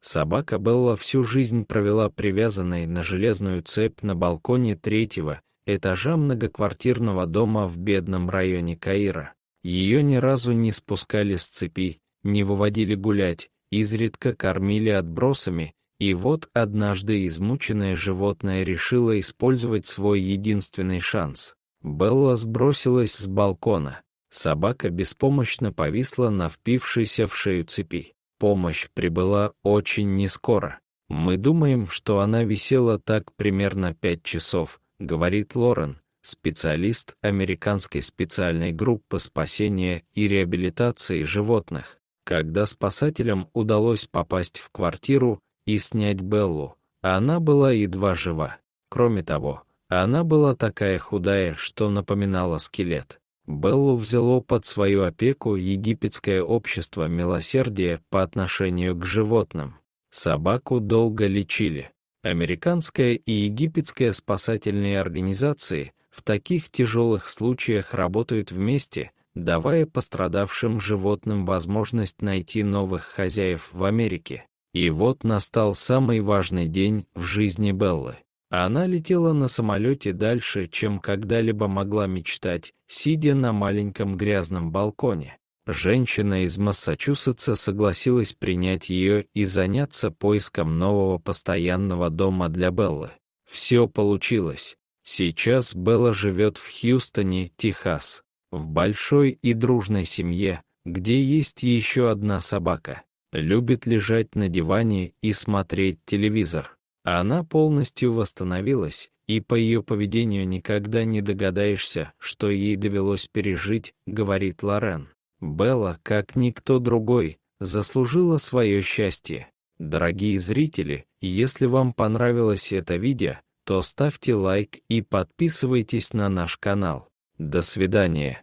Собака Белла всю жизнь провела привязанной на железную цепь на балконе третьего этажа многоквартирного дома в бедном районе Каира. Ее ни разу не спускали с цепи, не выводили гулять, изредка кормили отбросами, и вот однажды измученное животное решило использовать свой единственный шанс. Белла сбросилась с балкона. Собака беспомощно повисла на впившейся в шею цепи. Помощь прибыла очень нескоро. «Мы думаем, что она висела так примерно 5 часов», — говорит Лорен, специалист американской специальной группы спасения и реабилитации животных. Когда спасателям удалось попасть в квартиру и снять Беллу, она была едва жива. Кроме того, она была такая худая, что напоминала скелет. Беллу взяло под свою опеку Египетское общество милосердия по отношению к животным. Собаку долго лечили. Американская и египетская спасательные организации в таких тяжелых случаях работают вместе, давая пострадавшим животным возможность найти новых хозяев в Америке. И вот настал самый важный день в жизни Беллы. Она летела на самолете дальше, чем когда-либо могла мечтать, сидя на маленьком грязном балконе. Женщина из Массачусетса согласилась принять ее и заняться поиском нового постоянного дома для Беллы. Все получилось. Сейчас Белла живет в Хьюстоне, Техас, в большой и дружной семье, где есть еще одна собака. Любит лежать на диване и смотреть телевизор. Она полностью восстановилась, и по ее поведению никогда не догадаешься, что ей довелось пережить, говорит Лорен. Белла, как никто другой, заслужила свое счастье. Дорогие зрители, если вам понравилось это видео, то ставьте лайк и подписывайтесь на наш канал. До свидания.